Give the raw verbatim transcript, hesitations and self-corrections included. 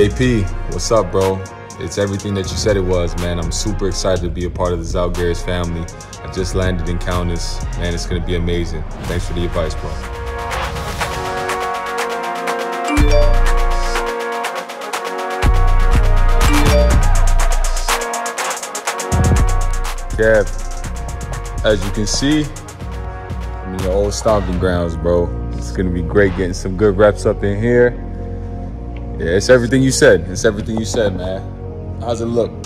K P, what's up, bro? It's everything that you said it was, man. I'm super excited to be a part of the Žalgiris family. I just landed in Kaunas. Man, it's going to be amazing. Thanks for the advice, bro. Yeah, as you can see, I'm in the old stomping grounds, bro. It's gonna be great getting some good reps up in here. Yeah, it's everything you said. It's everything you said, man. How's it look?